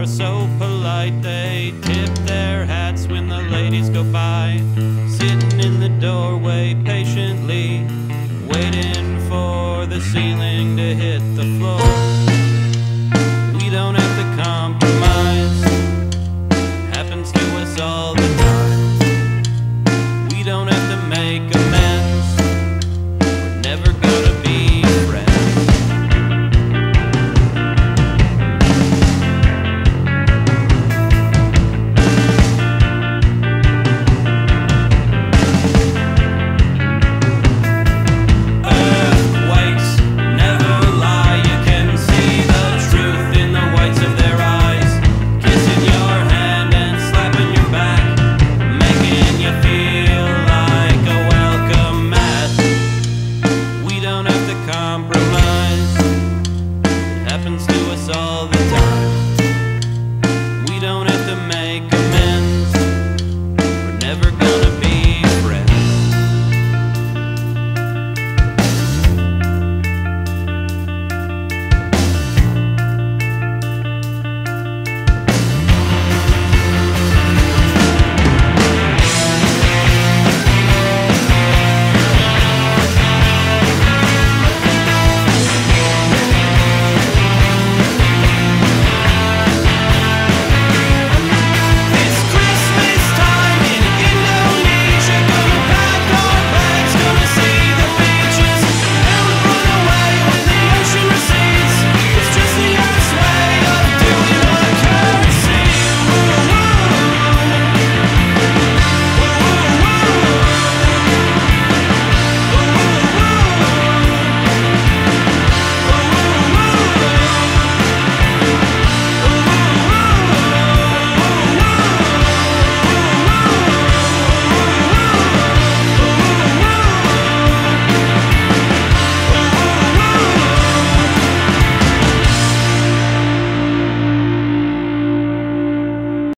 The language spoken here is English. are so polite. They tip their hats when the ladies go by.